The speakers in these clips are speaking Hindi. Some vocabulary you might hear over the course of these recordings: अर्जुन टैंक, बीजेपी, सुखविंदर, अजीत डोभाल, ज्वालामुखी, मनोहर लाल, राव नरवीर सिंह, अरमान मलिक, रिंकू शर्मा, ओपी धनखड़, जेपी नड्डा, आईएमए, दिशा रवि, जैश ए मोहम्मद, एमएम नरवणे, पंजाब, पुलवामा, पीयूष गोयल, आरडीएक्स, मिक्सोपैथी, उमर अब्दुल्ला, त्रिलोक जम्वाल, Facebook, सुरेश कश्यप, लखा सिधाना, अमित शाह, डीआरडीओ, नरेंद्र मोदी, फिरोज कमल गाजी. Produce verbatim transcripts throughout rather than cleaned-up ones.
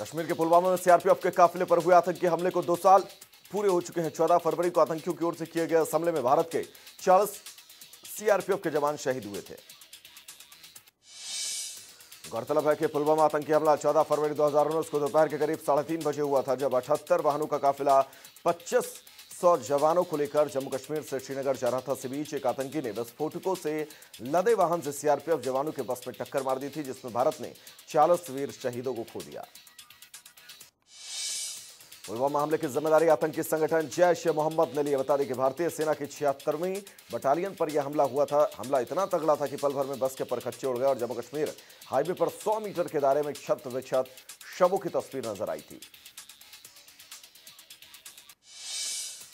कश्मीर के पुलवामा में सीआरपीएफ के काफिले पर हुए आतंकी हमले को दो साल पूरे हो चुके हैं। चौदह फरवरी को आतंकियों की ओर से किए गए इस हमले में भारत के चालीस सीआरपीएफ के जवान शहीद हुए थे। गौरतलब है कि पुलवामा आतंकी हमला चौदह फरवरी दो हजार उन्नीस को दोपहर के करीब साढ़े तीन बजे हुआ था, जब अठहत्तर वाहनों का काफिला पच्चीस सौ जवानों को लेकर जम्मू कश्मीर से श्रीनगर जा रहा था। इसी बीच एक आतंकी ने विस्फोटकों से लदे वाहन से सीआरपीएफ जवानों के बस में टक्कर मार दी थी, जिसमें भारत ने चालीस वीर शहीदों को खो दिया। पुलवामा हमले की जिम्मेदारी आतंकी संगठन जैश ए मोहम्मद ने लिए। बता दें कि भारतीय सेना की छिहत्तरवीं बटालियन पर यह हमला हुआ था। हमला इतना तगड़ा था कि पल भर में बस के परखच्चे उड़ गए और जम्मू कश्मीर हाईवे पर सौ मीटर के दायरे में क्षत विक्षत शवों की तस्वीर नजर आई थी।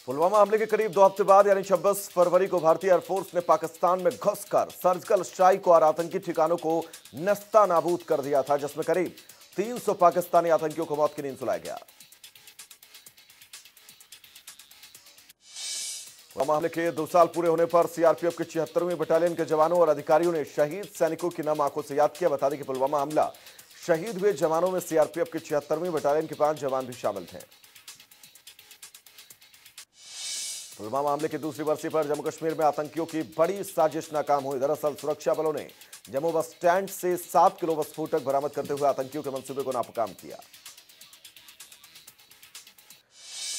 पुलवामा हमले के करीब दो हफ्ते बाद यानी छब्बीस फरवरी को भारतीय एयरफोर्स ने पाकिस्तान में घुसकर सर्जिकल स्ट्राइक और आतंकी ठिकानों को नस्ता नाबूद कर दिया था, जिसमें करीब तीन सौ पाकिस्तानी आतंकियों को मौत की नींद सुलाया गया। पुलवामा हमले के दो साल पूरे होने पर सीआरपीएफ के छिहत्तरवीं बटालियन के जवानों और अधिकारियों ने शहीद सैनिकों के नाम आंखों से याद किया। बता दें कि पुलवामा हमला शहीद हुए जवानों में सीआरपीएफ के छिहत्तरवीं बटालियन के पांच जवान भी शामिल थे। पुलवामा हमले की दूसरी बरसी पर जम्मू कश्मीर में आतंकियों की बड़ी साजिश नाकाम हुई। दरअसल सुरक्षा बलों ने जम्मू बस स्टैंड से सात किलो विस्फोटक बरामद करते हुए आतंकियों के मंसूबे को नाकाम किया।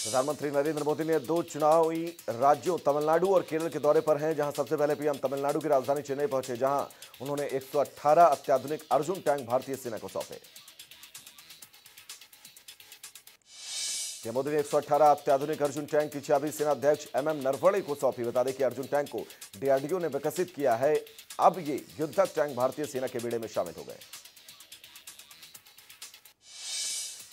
प्रधानमंत्री नरेंद्र मोदी ने दो चुनावी राज्यों तमिलनाडु और केरल के दौरे पर हैं, जहां सबसे पहले पीएम तमिलनाडु की राजधानी चेन्नई पहुंचे, जहां उन्होंने एक सौ अठारह अत्याधुनिक अर्जुन टैंक भारतीय सेना को सौंपे। पीएम मोदी ने एक सौ अठारह अत्याधुनिक अर्जुन टैंक की चाबी सेना अध्यक्ष एमएम नरवणे को सौंपी। बता दें कि अर्जुन टैंक को डीआरडीओ ने विकसित किया है। अब ये युद्धक टैंक भारतीय सेना के बेड़े में शामिल हो गए।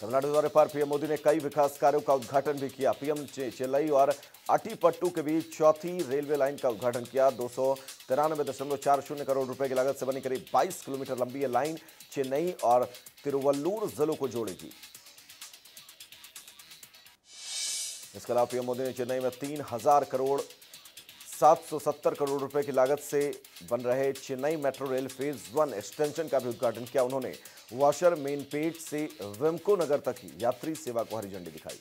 तमिलनाडु दौरे पर पीएम मोदी ने कई विकास कार्यों का उद्घाटन भी किया। पीएम ने चेन्नई और अटीपट्टू के बीच चौथी रेलवे लाइन का उद्घाटन किया। दो सौ तिरानवे दशमलव चार शून्य करोड़ रुपए की लागत से बनी करीब बाईस किलोमीटर लंबी यह लाइन चेन्नई और तिरुवल्लूर जिलों को जोड़ेगी। इसके अलावा पीएम मोदी ने चेन्नई में तीन हजार करोड़ सात सौ सत्तर करोड़ रुपए की लागत से बन रहे Chennai metro rail phase one extension का भी उद्घाटन किया। उन्होंने वाशर मेनपेट से वेमको नगर तक की यात्री सेवा को हरी झंडी दिखाई।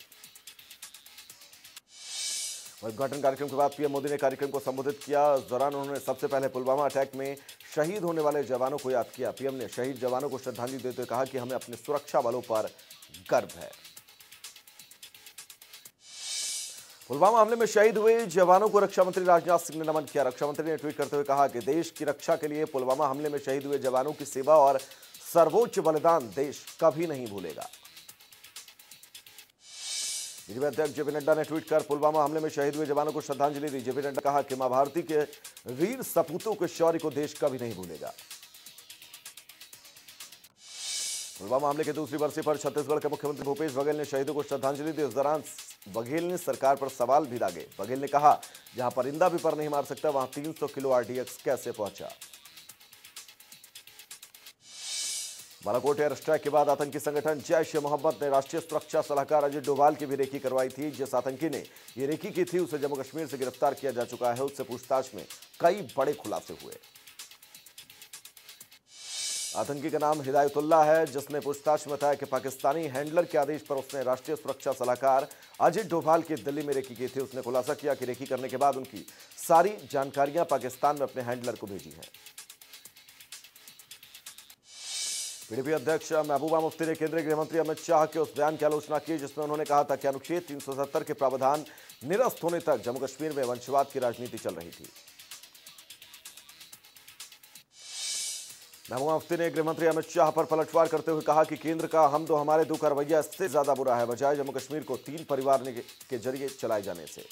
उद्घाटन कार्यक्रम के बाद पीएम मोदी ने कार्यक्रम को संबोधित किया। इस दौरान उन्होंने सबसे पहले पुलवामा अटैक में शहीद होने वाले जवानों को याद किया। पीएम ने शहीद जवानों को श्रद्धांजलि देते हुए कहा कि हमें अपने सुरक्षा बलों पर गर्व है। पुलवामा हमले में शहीद हुए जवानों को रक्षा मंत्री राजनाथ सिंह ने नमन किया। रक्षा मंत्री ने ट्वीट करते हुए कहा कि देश की रक्षा के लिए पुलवामा हमले में शहीद हुए जवानों की सेवा और सर्वोच्च बलिदान देश कभी नहीं भूलेगा। बीजेपी अध्यक्ष जेपी नड्डा ने ट्वीट कर पुलवामा हमले में शहीद हुए जवानों को श्रद्धांजलि दी। जेपी नड्डा ने कहा कि मां भारती के वीर सपूतों के शौर्य को देश कभी नहीं भूलेगा। पुलवामा हमले के दूसरी बरसी पर छत्तीसगढ़ के मुख्यमंत्री भूपेश बघेल ने शहीदों को श्रद्धांजलि दी। इस दौरान बघेल ने सरकार पर सवाल भी दागे। बघेल ने कहा, जहां परिंदा भी पर नहीं मार सकता, वहां तीन सौ किलो आरडीएक्स कैसे पहुंचा। बालाकोट एयर स्ट्राइक के बाद आतंकी संगठन जैश ए मोहम्मद ने राष्ट्रीय सुरक्षा सलाहकार अजीत डोभाल की भी रेकी करवाई थी। जिस आतंकी ने ये रेकी की थी, उसे जम्मू कश्मीर से गिरफ्तार किया जा चुका है। उससे पूछताछ में कई बड़े खुलासे हुए। आतंकी का नाम हिदायतुल्लाह है, जिसने पूछताछ में बताया कि पाकिस्तानी हैंडलर के आदेश पर उसने राष्ट्रीय सुरक्षा सलाहकार अजीत डोभाल की दिल्ली में रेकी की थी। उसने खुलासा किया कि रेकी करने के बाद उनकी सारी जानकारियां पाकिस्तान में अपने हैंडलर को भेजी हैं। पीडीपी अध्यक्ष महबूबा मुफ्ती ने केंद्रीय गृहमंत्री अमित शाह के उस बयान की आलोचना की, जिसमें उन्होंने कहा था कि अनुच्छेद तीन सौ सत्तर के प्रावधान निरस्त होने तक जम्मू कश्मीर में वंशवाद की राजनीति चल रही थी। महबूबा मुफ्ती ने गृहमंत्री अमित शाह पर पलटवार करते हुए कहा कि केंद्र का हम दो हमारे दो का रवैया इससे ज्यादा बुरा है, बजाय जम्मू कश्मीर को तीन परिवार के जरिए चलाए जाने से।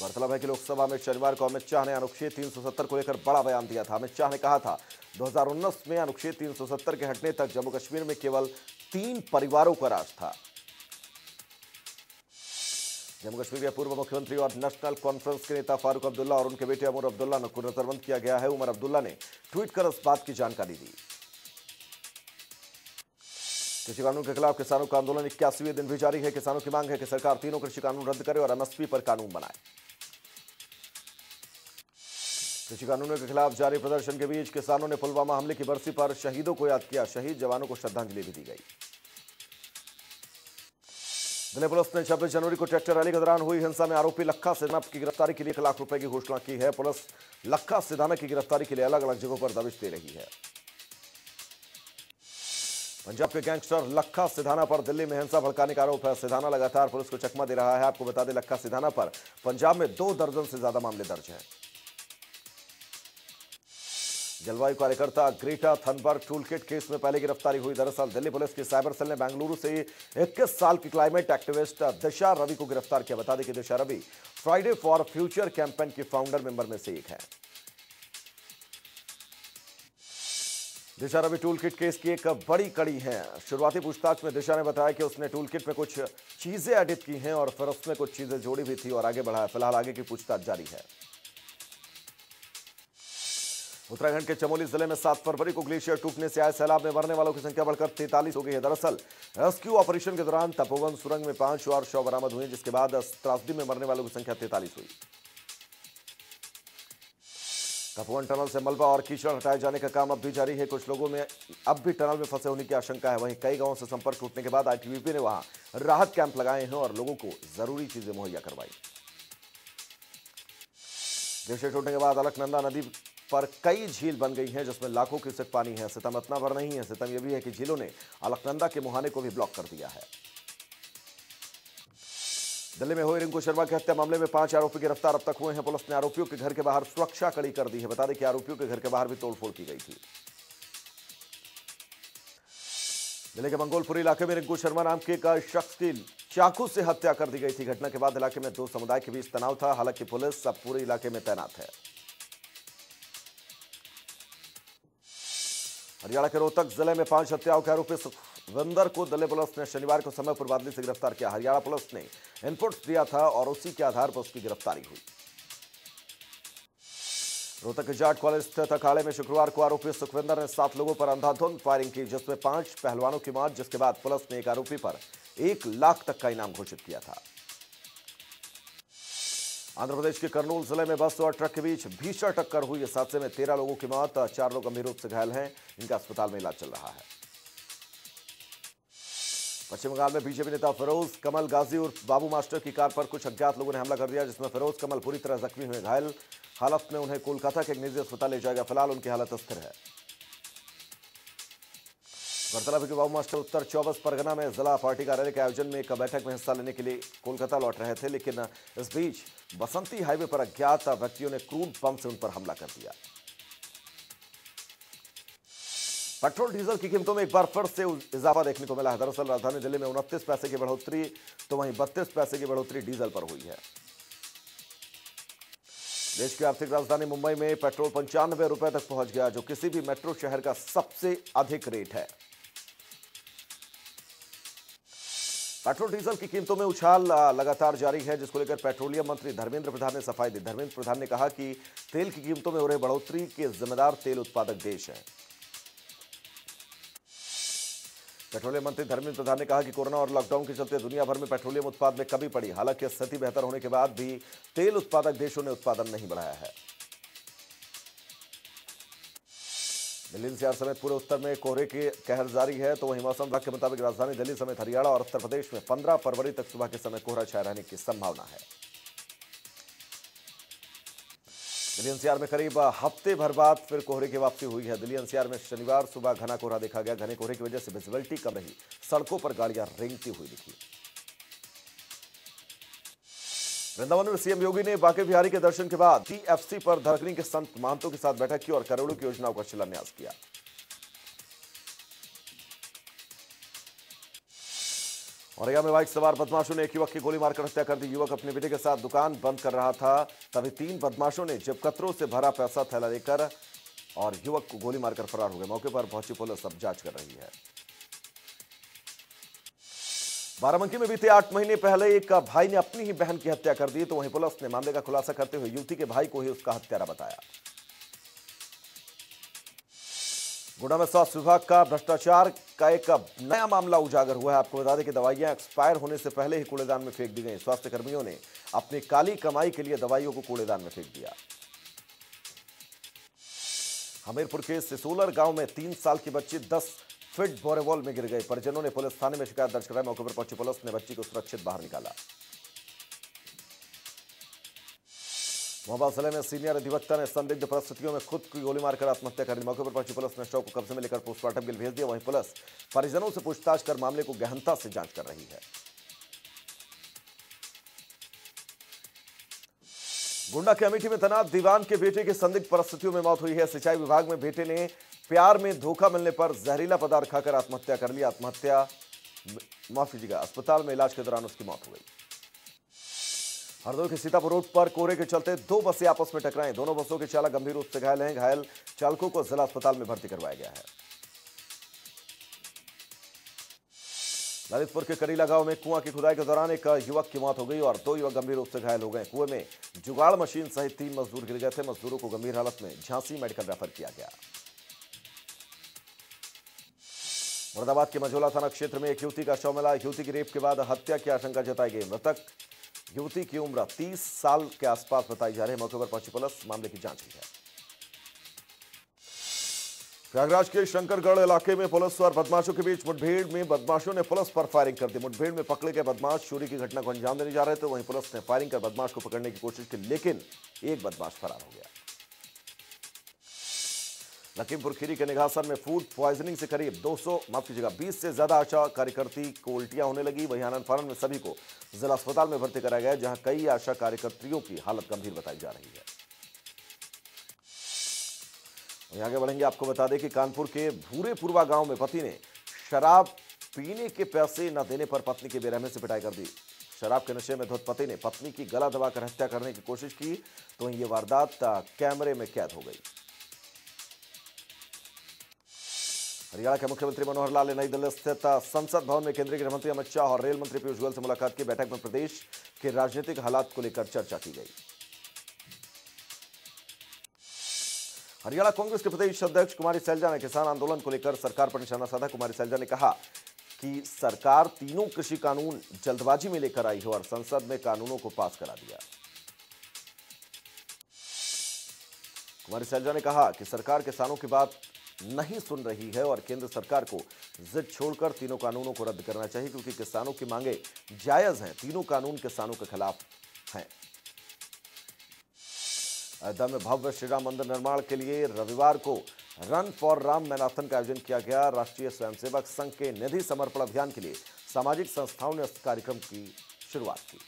गौरतलब है कि लोकसभा में शनिवार को अमित शाह ने अनुच्छेद तीन सौ सत्तर को लेकर बड़ा बयान दिया था। अमित शाह ने कहा था, दो हजार उन्नीस में अनुच्छेद तीन सौ सत्तर के हटने तक जम्मू कश्मीर में केवल तीन परिवारों का राज था। जम्मू कश्मीर के पूर्व मुख्यमंत्री और नेशनल कॉन्फ्रेंस के नेता फारूक अब्दुल्ला और उनके बेटे उमर अब्दुल्ला को नजरबंद किया गया है। उमर अब्दुल्ला ने ट्वीट कर इस बात की जानकारी दी। कृषि कानून के खिलाफ किसानों का आंदोलन इक्यासीवें दिन भी जारी है। किसानों की मांग है कि सरकार तीनों कृषि कानून रद्द करे और एमएसपी पर कानून बनाए। कृषि कानूनों के खिलाफ जारी प्रदर्शन के बीच किसानों ने पुलवामा हमले की बरसी पर शहीदों को याद किया। शहीद जवानों को श्रद्धांजलि भी दी गई। दिल्ली पुलिस ने छब्बीस जनवरी को ट्रैक्टर रैली के दौरान हुई हिंसा में आरोपी लखा सिधाना की गिरफ्तारी के लिए एक लाख रुपए की घोषणा की है। पुलिस लखा सिधाना की गिरफ्तारी के लिए अलग अलग जगहों पर दबिश दे रही है। पंजाब के गैंगस्टर लखा सिधाना पर दिल्ली में हिंसा भड़काने का आरोप है। सिधाना लगातार पुलिस को चकमा दे रहा है। आपको बता दें, लखा सिधाना पर पंजाब में दो दर्जन से ज्यादा मामले दर्ज हैं। जलवायु कार्यकर्ता ग्रेटा थनबर्ग टूलकिट केस में पहले गिरफ्तारी हुई। दरअसल दिल्ली पुलिस की साइबर सेल ने बेंगलुरु से इक्कीस साल की क्लाइमेट एक्टिविस्ट दिशा रवि को गिरफ्तार किया। बता दें कि दिशा रवि Friday for future campaign के फाउंडर मेंबर में से एक है। दिशा रवि टूलकिट केस की एक बड़ी कड़ी है। शुरुआती पूछताछ में दिशा ने बताया कि उसने टूलकिट में कुछ चीजें एडिट की हैं और फिर उसमें कुछ चीजें जोड़ी भी थी और आगे बढ़ाया। फिलहाल आगे की पूछताछ जारी है। उत्तराखंड के चमोली जिले में सात फरवरी को ग्लेशियर टूटने से आए सैलाब में मरने वालों की संख्या बढ़कर तैंतालीस हो गई है। दरअसल रेस्क्यू ऑपरेशन के दौरान तपोवन सुरंग में पांच और शव बरामद हुए, जिसके बाद त्रासदी में मरने वालों की संख्या तैंतालीस हुई। तपोवन टनल से मलबा और कीचड़ हटाए जाने का काम अब भी जारी है। कुछ लोगों में अब भी टनल में फंसे होने की आशंका है। वहीं कई गाँवों से संपर्क टूटने के बाद आईटीबीपी ने वहां राहत कैंप लगाए हैं और लोगों को जरूरी चीजें मुहैया करवाई। ग्लेशियर टूटने के बाद अलकनंदा नदी पर कई झील बन गई हैं, जिसमें लाखों क्यूसेक पानी है। सितम इतना भर नहीं है, सितम यह भी है कि झीलों ने अलकनंदा के मुहाने को भी ब्लॉक कर दिया है। दिल्ली में हुए रिंकू शर्मा की हत्या मामले में पांच आरोपी गिरफ्तार अब तक हुए हैं। पुलिस ने आरोपियों के घर के बाहर सुरक्षा कड़ी कर दी है। बता दें कि आरोपियों के घर के बाहर भी तोड़फोड़ की गई थी। दिल्ली के मंगोलपुरी इलाके में रिंकू शर्मा नाम के एक शख्स की चाकू से हत्या कर दी गई थी। घटना के बाद इलाके में दो समुदाय के बीच तनाव था। हालांकि पुलिस अब पूरे इलाके में तैनात है। हरियाणा के रोहतक जिले में पांच हत्याओं के आरोपी सुखविंदर को दिल्ली पुलिस ने शनिवार को समयपुर बादली से गिरफ्तार किया। हरियाणा पुलिस ने इनपुट दिया था और उसी के आधार पर उसकी गिरफ्तारी हुई। रोहतक के जाट कॉलेज स्थित अखाड़े में शुक्रवार को आरोपी सुखविंदर ने सात लोगों पर अंधाधुंध फायरिंग की, जिसमें पांच पहलवानों की मौत, जिसके बाद पुलिस ने एक आरोपी पर एक लाख तक का इनाम घोषित किया था। आंध्र प्रदेश के कर्नूल जिले में बस और ट्रक के बीच भीषण टक्कर हुई। इस हादसे में तेरह लोगों की मौत, चार लोग गंभीर रूप से घायल हैं। इनका अस्पताल में इलाज चल रहा है। पश्चिम बंगाल में बीजेपी नेता फिरोज कमल गाजी और बाबू मास्टर की कार पर कुछ अज्ञात लोगों ने हमला कर दिया, जिसमें फिरोज कमल पूरी तरह जख्मी हुए। घायल हालत में उन्हें कोलकाता के एक निजी अस्पताल ले जाएगा। फिलहाल उनकी हालत स्थिर है। गौरतलब है कि बाबू मास्टर उत्तर चौबीस परगना में जिला पार्टी कार्यालय के आयोजन में एक बैठक में हिस्सा लेने के लिए कोलकाता लौट रहे थे, लेकिन इस बीच बसंती हाईवे पर अज्ञात व्यक्तियों ने क्रूड पंप से उन पर हमला कर दिया। पेट्रोल डीजल की कीमतों में एक बार फिर से इजाफा देखने को मिला है। दरअसल राजधानी दिल्ली में उनतीस पैसे की बढ़ोतरी तो वहीं बत्तीस पैसे की बढ़ोतरी डीजल पर हुई है। देश की आर्थिक राजधानी मुंबई में पेट्रोल पंचानवे रुपए तक पहुंच गया, जो किसी भी मेट्रो शहर का सबसे अधिक रेट है। पेट्रोल डीजल की कीमतों में उछाल लगातार जारी है, जिसको लेकर पेट्रोलियम मंत्री धर्मेंद्र प्रधान ने सफाई दी। धर्मेंद्र प्रधान ने कहा कि तेल की कीमतों में हो रही बढ़ोतरी के जिम्मेदार तेल उत्पादक देश है। पेट्रोलियम मंत्री धर्मेंद्र प्रधान ने कहा कि कोरोना और लॉकडाउन के चलते दुनिया भर में पेट्रोलियम उत्पाद में कमी पड़ी। हालांकि स्थिति बेहतर होने के बाद भी तेल उत्पादक देशों ने उत्पादन नहीं बढ़ाया है। दिल्ली एनसीआर समेत पूरे उत्तर में कोहरे की कहर जारी है, तो वहीं मौसम विभाग के मुताबिक राजधानी दिल्ली समेत हरियाणा और उत्तर प्रदेश में पंद्रह फरवरी तक सुबह के समय कोहरा छाये रहने की संभावना है। दिल्ली एनसीआर में करीब हफ्ते भर बाद फिर कोहरे की वापसी हुई है। दिल्ली एनसीआर में शनिवार सुबह घना कोहरा देखा गया। घने कोहरे की वजह से विजिबिलिटी कम रही। सड़कों पर गाड़ियां रेंगती हुई दिखी। वृंदावन में सीएम योगी ने बांके बिहारी के दर्शन के बाद टीएफसी पर धरकनी के संत महंतों के साथ बैठक की और करोड़ों की योजनाओं का शिलान्यास किया। औरैया में बाइक सवार बदमाशों ने एक युवक की गोली मारकर हत्या कर दी। युवक अपने बेटे के साथ दुकान बंद कर रहा था, तभी तीन बदमाशों ने जेब कतरों से भरा पैसा थैला लेकर और युवक को गोली मारकर फरार हो गए। मौके पर पहुंची पुलिस अब जांच कर रही है। बाराबंकी में बीते आठ महीने पहले एक भाई ने अपनी ही बहन की हत्या कर दी, तो वहीं पुलिस ने मामले का खुलासा करते हुए युवती के भाई को ही उसका हत्यारा बताया। गुना में स्वास्थ्य विभाग का भ्रष्टाचार का एक नया मामला उजागर हुआ है। आपको बता दें कि दवाइयां एक्सपायर होने से पहले ही कूड़ेदान में फेंक दी गई। स्वास्थ्य कर्मियों ने अपनी काली कमाई के लिए दवाइयों को कूड़ेदान में फेंक दिया। हमीरपुर के सिसोलर गांव में तीन साल की बच्ची दस फीट बोरेवॉल में गिर गई। परिजनों ने पुलिस थाने में शिकायत दर्ज कराई। मौके पर पहुंची पुलिस ने बच्ची को सुरक्षित बाहर निकाला। मोबाइल जिले में सीनियर अधिवक्ता ने संदिग्ध परिस्थितियों में खुद की गोली मारकर आत्महत्या कर ली। मौके पर पहुंची पुलिस ने शव को कब्जे में लेकर पोस्टमार्टम के लिए भेज दिया। वहीं पुलिस परिजनों से पूछताछ कर मामले को गहनता से जांच कर रही है। गोंडा के अमेठी में तैनात दीवान के बेटे की संदिग्ध परिस्थितियों में मौत हुई है। सिंचाई विभाग में बेटे ने प्यार में धोखा मिलने पर जहरीला पदार्थ खाकर आत्महत्या कर ली। आत्महत्या माफ कीजिएगा, अस्पताल में इलाज के दौरान उसकी मौत हो गई। हरदोई के सीतापुर रोड पर कोहरे के चलते दो बसें आपस में टकराई। दोनों बसों के चालक गंभीर रूप से घायल हैं। घायल चालकों को जिला अस्पताल में भर्ती करवाया गया है। ललितपुर के करीला गांव में कुआं की खुदाई के दौरान एक युवक की मौत हो गई और दो युवक गंभीर रूप से घायल हो गए। कुएं में जुगाड़ मशीन सहित तीन मजदूर गिर गए थे। मजदूरों को गंभीर हालत में झांसी मेडिकल रेफर किया गया। मुरादाबाद के मझोला थाना क्षेत्र में एक युवती का शव मिला। युवती की रेप के बाद हत्या की आशंका जताई गई। मृतक युवती की उम्र तीस साल के आसपास बताई जा रही है। मौके पर पहुंची पुलिस मामले की जांच की है। प्रयागराज के शंकरगढ़ इलाके में पुलिस और बदमाशों के बीच मुठभेड़ में बदमाशों ने पुलिस पर फायरिंग कर दी। मुठभेड़ में पकड़े गए बदमाश चोरी की घटना को अंजाम देने जा रहे थे। वहीं पुलिस ने फायरिंग कर बदमाश को पकड़ने की कोशिश की, लेकिन एक बदमाश फरार हो गया। लखीमपुर खीरी के निघासन में फूड पॉइजनिंग से करीब दो सौ माफ कीजिएगा बीस से ज्यादा आशा कार्यकर्ती को उल्टियां होने लगी। वहीं आनंद फानन में सभी को जिला अस्पताल में भर्ती कराया गया, जहां कई आशा कार्यकर्तियों की हालत गंभीर बताई जा रही है। वहीं आगे बढ़ेंगे, आपको बता दें कि कानपुर के भूरेपुरवा गांव में पति ने शराब पीने के पैसे न देने पर पत्नी की बेरहमी से पिटाई कर दी। शराब के नशे में धुत पति ने पत्नी की गला दबाकर हत्या करने की कोशिश की, तो ये वारदात कैमरे में कैद हो गई। हरियाणा के मुख्यमंत्री मनोहर लाल ने नई दिल्ली स्थित संसद भवन में केंद्रीय गृह मंत्री अमित शाह और रेल मंत्री पीयूष गोयल से मुलाकात की। बैठक में प्रदेश के राजनीतिक हालात को लेकर चर्चा की गई। हरियाणा कांग्रेस के प्रदेश अध्यक्ष कुमारी सैलजा ने किसान आंदोलन को लेकर सरकार पर निशाना साधा। कुमारी सैलजा ने कहा कि सरकार तीनों कृषि कानून जल्दबाजी में लेकर आई है और संसद में कानूनों को पास करा दिया। कुमारी सैलजा ने कहा कि सरकार किसानों की बात नहीं सुन रही है और केंद्र सरकार को जिद छोड़कर तीनों कानूनों को रद्द करना चाहिए, क्योंकि किसानों की मांगें जायज हैं। तीनों कानून किसानों के खिलाफ हैं। अयोध्या में भव्य श्री राम मंदिर निर्माण के लिए रविवार को रन फॉर राम मैराथन का आयोजन किया गया। राष्ट्रीय स्वयंसेवक संघ के निधि समर्पण अभियान के लिए सामाजिक संस्थाओं ने इस कार्यक्रम की शुरुआत की।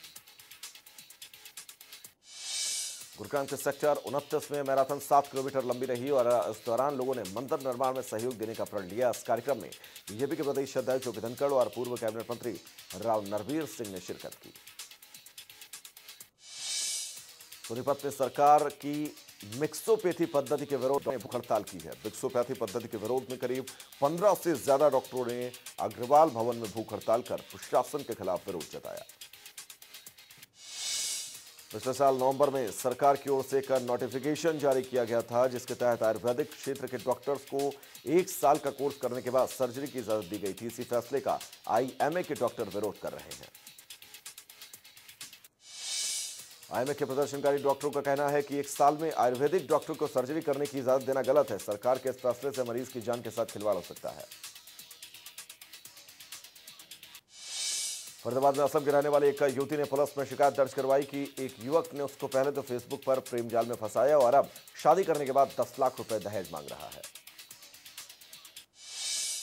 गुरुग्राम के सेक्टर उनतीस में मैराथन सात किलोमीटर लंबी रही और इस दौरान लोगों ने मंदिर निर्माण में सहयोग देने का प्रण लिया। इस कार्यक्रम में बीजेपी के प्रदेश अध्यक्ष ओपी धनखड़ और पूर्व कैबिनेट मंत्री राव नरवीर सिंह ने शिरकत की। सोनीपत में सरकार की मिक्सोपैथी पद्धति के विरोध में भूख हड़ताल की है। मिक्सोपैथी पद्धति के विरोध में करीब पंद्रह से ज्यादा डॉक्टरों ने अग्रवाल भवन में भूख हड़ताल कर प्रशासन के खिलाफ विरोध जताया। पिछले साल नवंबर में सरकार की ओर से एक नोटिफिकेशन जारी किया गया था, जिसके तहत आयुर्वैदिक क्षेत्र के डॉक्टर्स को एक साल का कोर्स करने के बाद सर्जरी की इजाजत दी गई थी। इसी फैसले का आईएमए के डॉक्टर विरोध कर रहे हैं। आईएमए के प्रदर्शनकारी डॉक्टरों का कहना है कि एक साल में आयुर्वेदिक डॉक्टर को सर्जरी करने की इजाजत देना गलत है। सरकार के इस फैसले से मरीज की जान के साथ खिलवाड़ हो सकता है। फरीदाबाद में असम के रहने वाले एक युवती ने पुलिस में शिकायत दर्ज करवाई कि एक युवक ने उसको पहले तो फेसबुक पर प्रेम जाल में फंसाया और अब शादी करने के बाद दस लाख रुपए दहेज मांग रहा है।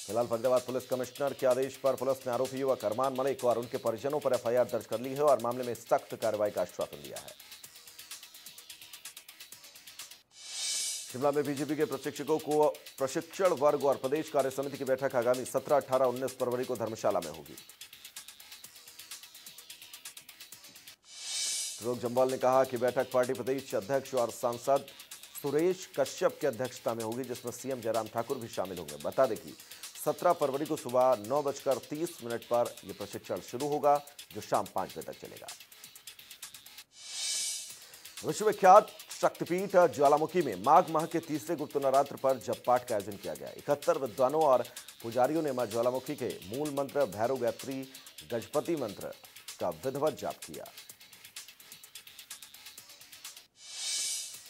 फिलहाल फरीदाबाद पुलिस कमिश्नर के आदेश पर पुलिस ने आरोपी युवक अरमान मलिक और उनके परिजनों पर एफआईआर दर्ज कर ली है और मामले में सख्त कार्रवाई का आश्वासन दिया है। शिमला में बीजेपी के प्रशिक्षकों को प्रशिक्षण वर्ग और प्रदेश कार्य समिति की बैठक आगामी सत्रह अठारह उन्नीस फरवरी को धर्मशाला में होगी। त्रिलोक जम्वाल ने कहा कि बैठक पार्टी प्रदेश अध्यक्ष और सांसद सुरेश कश्यप की अध्यक्षता में होगी, जिसमें सीएम जयराम ठाकुर भी शामिल होंगे। बता दें कि सत्रह फरवरी को सुबह नौ बजकर तीस मिनट पर यह प्रशिक्षण शुरू होगा, जो शाम पाँच बजे तक चलेगा। विश्वविख्यात शक्तिपीठ ज्वालामुखी में माघ माह के तीसरे गुप्त नवरात्र पर जप पाठ का आयोजन किया गया। इकहत्तर विद्वानों और पुजारियों ने माँ ज्वालामुखी के मूल मंत्र भैरव गायत्री गजपति मंत्र का विधिवत जाप किया।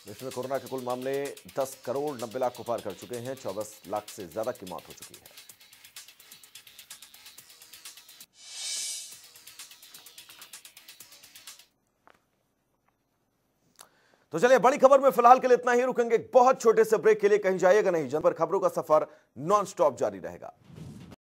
देश में कोरोना के कुल मामले दस करोड़ नब्बे लाख को पार कर चुके हैं। चौबीस लाख से ज्यादा की मौत हो चुकी है। तो चलिए बड़ी खबर में फिलहाल के लिए इतना ही। रुकेंगे बहुत छोटे से ब्रेक के लिए, कहीं जाइएगा नहीं, जन पर खबरों का सफर नॉन स्टॉप जारी रहेगा।